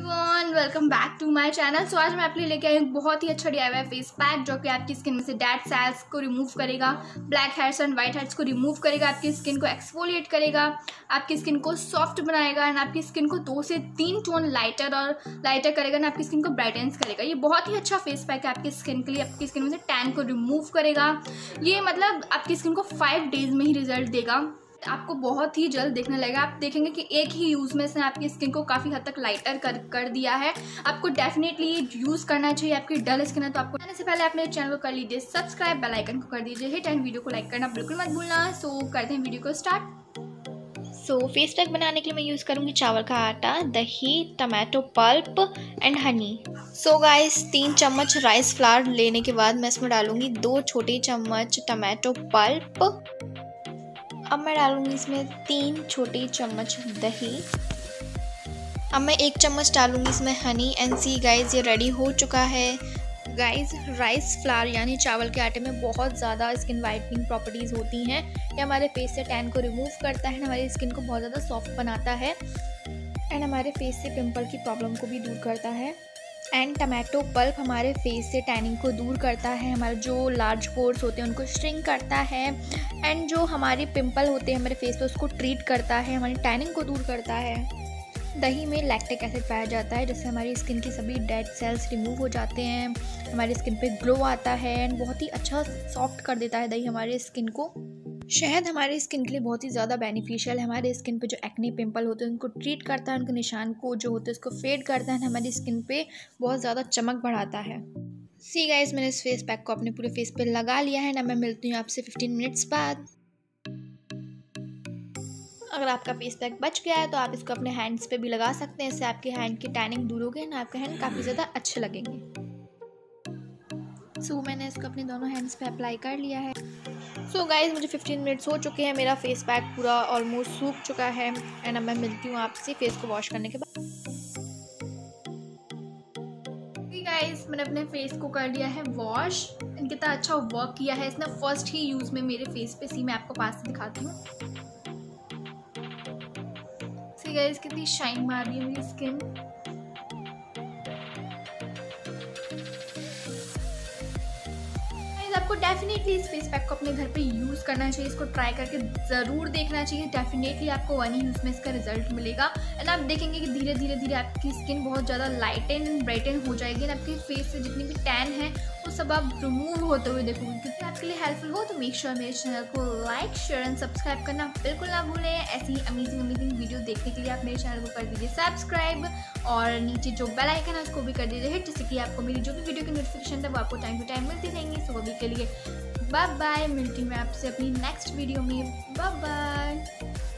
Everyone, welcome back to my channel. So आज मैं आपके लिए लेके आई हूँ बहुत ही अच्छा DIY फेस पैक जो कि आपकी स्किन में से डेड सेल्स को रिमूव करेगा, black heads and white heads को रिमूव करेगा, आपकी स्किन को एक्सफोलिएट करेगा, आपकी स्किन को सॉफ्ट बनाएगा एंड आपकी स्किन को 2 से 3 टोन लाइटर करेगा एंड आपकी स्किन को ब्राइटेंस करेगा। ये बहुत ही अच्छा फेस पैक है आपकी स्किन के लिए। आपकी स्किन में से टैन को रिमूव करेगा। ये मतलब आपकी स्किन को 5 डेज में ही रिजल्ट देगा। आपको बहुत ही जल्द देखने लगेगा। आप देखेंगे कि एक ही यूज़ में इसने आपकी स्किन को काफ़ी हद तक लाइटर कर दिया है। आपको डेफिनेटली यूज़ करना चाहिए। आपकी डल स्किन है तो आपको करने से पहले आप मेरे चैनल को कर लीजिए सब्सक्राइब, बेल आइकन को कर दीजिए हिट एंड वीडियो को लाइक करना बिल्कुल मत भूलना। सो करते हैं वीडियो को स्टार्ट। सो फेस पैक बनाने के लिए मैं यूज़ करूँगी चावल का आटा, दही, tomato pulp and honey. So guys 3 चम्मच राइस फ्लावर लेने के बाद मैं इसमें डालूँगी 2 छोटे चम्मच टमाटो पल्प। अब मैं डालूंगी इसमें 3 छोटे चम्मच दही। अब मैं 1 चम्मच डालूंगी इसमें हनी एंड सी गाइस ये रेडी हो चुका है। गाइस राइस फ्लावर यानी चावल के आटे में बहुत ज़्यादा स्किन वाइटनिंग प्रॉपर्टीज़ होती हैं। ये हमारे फेस से टैन को रिमूव करता है, हमारी स्किन को बहुत ज़्यादा सॉफ्ट बनाता है एंड हमारे फेस से पिंपल की प्रॉब्लम को भी दूर करता है। एंड टमाटो पल्प हमारे फेस से टैनिंग को दूर करता है, हमारे जो लार्ज पोर्स होते हैं उनको श्रिंक करता है एंड जो हमारे पिंपल होते हैं हमारे फेस पर उसको ट्रीट करता है, हमारी टैनिंग को दूर करता है। दही में लैक्टिक एसिड पाया जाता है जिससे हमारी स्किन की सभी डेड सेल्स रिमूव हो जाते हैं, हमारी स्किन पे ग्लो आता है एंड बहुत ही अच्छा सॉफ्ट कर देता है दही हमारी स्किन को। शहद हमारी स्किन के लिए बहुत ही ज़्यादा बेनिफिशियल है। हमारे स्किन पे जो एक्ने पिंपल होते हैं उनको ट्रीट करता है, उनके निशान को जो होते हैं उसको फेड करता है, हमारी स्किन पे बहुत ज़्यादा चमक बढ़ाता है। सी गाइस मैंने इस फेस पैक को अपने पूरे फेस पे लगा लिया है ना। मैं मिलती हूँ आपसे 15 मिनट्स बाद। अगर आपका फेस पैक बच गया है तो आप इसको अपने हैंड्स पर भी लगा सकते हैं। इससे आपके हैंड की टैनिंग दूर होगी ना, आपके हैंड काफ़ी ज़्यादा अच्छे लगेंगे। सो मैंने इसको अपने दोनों हैंड्स पे अप्लाई कर लिया है। सो गाइस मुझे 15 मिनट्स हो चुके हैं, मेरा फेस पैक पूरा ऑलमोस्ट सूख चुका है एंड अब मैं मिलती हूँ आपसे फेस को वॉश करने के बाद। गाइस मैंने अपने फेस को कर लिया है वॉश एंड कितना अच्छा वर्क किया है इसने फर्स्ट ही यूज़ में मेरे फेस पे। सी मैं आपको पास से दिखाती हूँ। सी गाइस कितनी शाइन मार रही है मेरी स्किन। आपको डेफिनेटली इस फेस पैक को अपने घर पे यूज़ करना चाहिए, इसको ट्राई करके ज़रूर देखना चाहिए। डेफिनेटली आपको 1 यूज़ में इसका रिजल्ट मिलेगा एंड आप देखेंगे कि धीरे धीरे धीरे आपकी स्किन बहुत ज़्यादा लाइटन एंड ब्राइटन हो जाएगी एंड आपके फेस से जितनी भी टैन है वो सब आप रिमूव होते हुए देखोगे। क्योंकि आपके लिए हेल्पफुल हो तो मेक श्योर मेरे चैनल को लाइक, शेयर एंड सब्सक्राइब करना बिल्कुल ना भूलें। ऐसी अमेजिंग वीडियो देखने के लिए आप मेरे चैनल को कर दीजिए सब्सक्राइब और नीचे जो बेल आइकन है उसको भी कर दीजिए हिट, जिससे कि आपको मेरी जो भी वीडियो की नोटिफिकेशन है वो आपको टाइम टू टाइम मिलती रहेंगी। सो अभी के लिए बाय बाय, मिलती हूँ मैं आपसे अपनी नेक्स्ट वीडियो में। Bye bye.